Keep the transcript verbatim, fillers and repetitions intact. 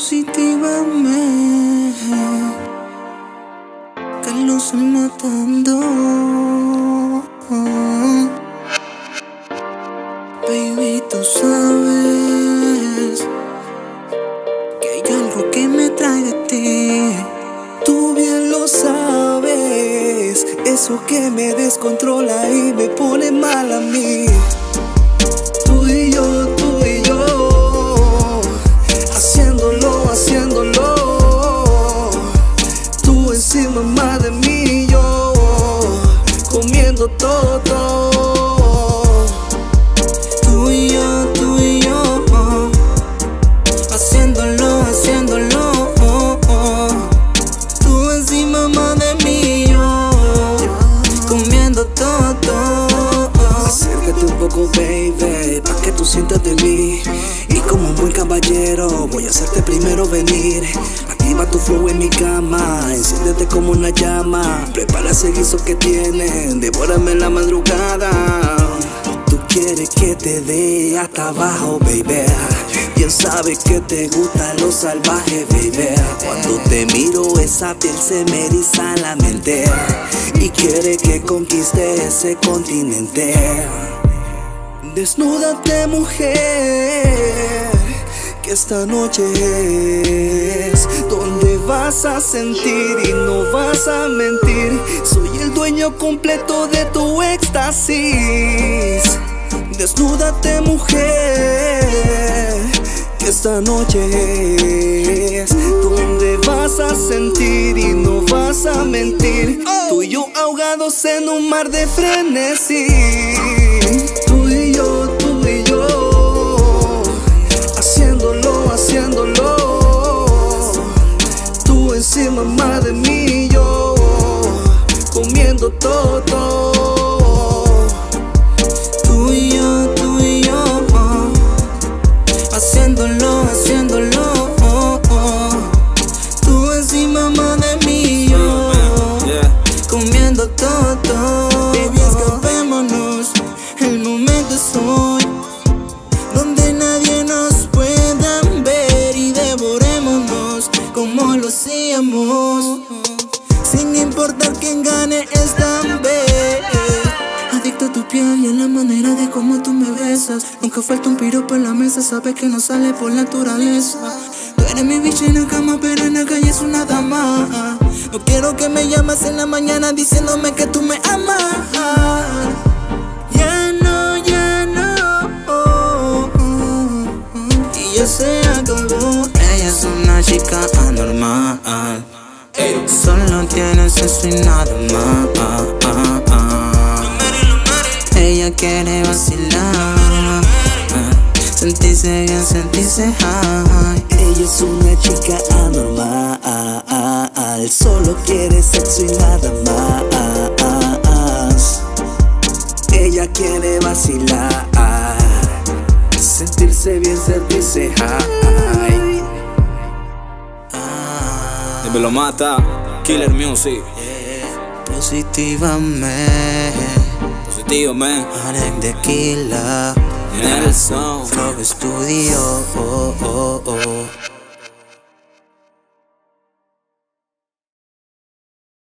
positivamente, que lo estoy matando. Baby, tú sabes que hay algo que me trae de ti. Tú bien lo sabes, eso que me descontrola y me pone mal a mí. Tú y yo, tú y yo, haciéndolo, haciéndolo. Tú encima más de mí y yo comiendo todo, todo. Tú y yo, tú y yo, haciéndolo, haciéndolo. Tú encima más de mí y yo comiendo todo, todo. Acércate un poco, baby, pa' que tú sientas de mí. Y como un buen caballero, voy a hacerte primero venir. Activa tu flow en mi cama, enciéndete como una llama. Prepara ese guiso que tienen, devórame en la madrugada. Tú quieres que te dé hasta abajo, baby. Bien sabes que te gusta lo salvaje, baby. Cuando te miro esa piel se me eriza la mente y quiere que conquiste ese continente. Desnúdate, mujer, que esta noche es donde vas a sentir y no vas a mentir. Soy el dueño completo de tu éxtasis. Desnúdate, mujer, que esta noche es donde vas a sentir y no vas a mentir. Tú y yo ahogados en un mar de frenesí. Tú y yo, tú y yo, haciéndolo, haciéndolo. Tú encima más de mí y yo comiendo todo, todo. Haciéndolo, haciéndolo, oh, oh. Tú encima más de mí, yo comiendo todo, todo. Baby, escapémonos, el momento es hoy, donde nadie nos pueda ver y devorémonos como lo hacíamos, sin importar quién gane esta vez. Adicto a tu piel y a la manera de cómo tú me besas. Nunca falta un piropo en la mesa, sabes que no sale por naturaleza. Tú eres mi bicha en la cama, pero en la calle es una dama. No quiero que me llamas en la mañana diciéndome que tú me amas. Ya no, ya no. Y yo se acabó. Ella es una chica anormal, solo tiene sexo y nada más. Ella quiere vacilar, sentirse bien, sentirse high. Ella es una chica anormal, solo quiere sexo y nada más. Ella quiere vacilar, sentirse bien, sentirse high. Y me lo mata, Killer Music. Yeah. Positivamente. Tío, man, Arek de Killa, Nelson, Frog Studio, oh, oh, oh.